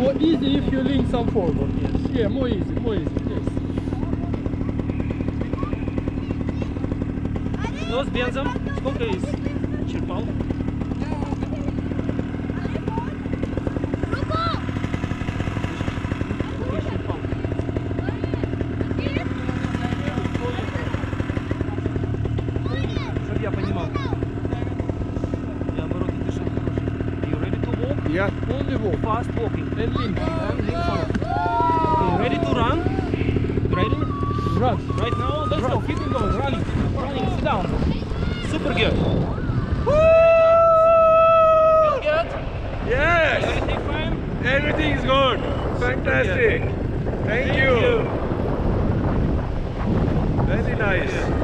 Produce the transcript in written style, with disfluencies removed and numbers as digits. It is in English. more easy if you link some forward. Yes. Yeah, more easy. Yes. Но с бензом сколько исчерпал? Fast walking and linking. Ready to run? Ready? Run. Right now, let's go. Keep it going. Running. Sit down. Super good. Woo! Feel good? Yes. Everything fine? Everything is good. Fantastic. Good. Thank you. Very nice.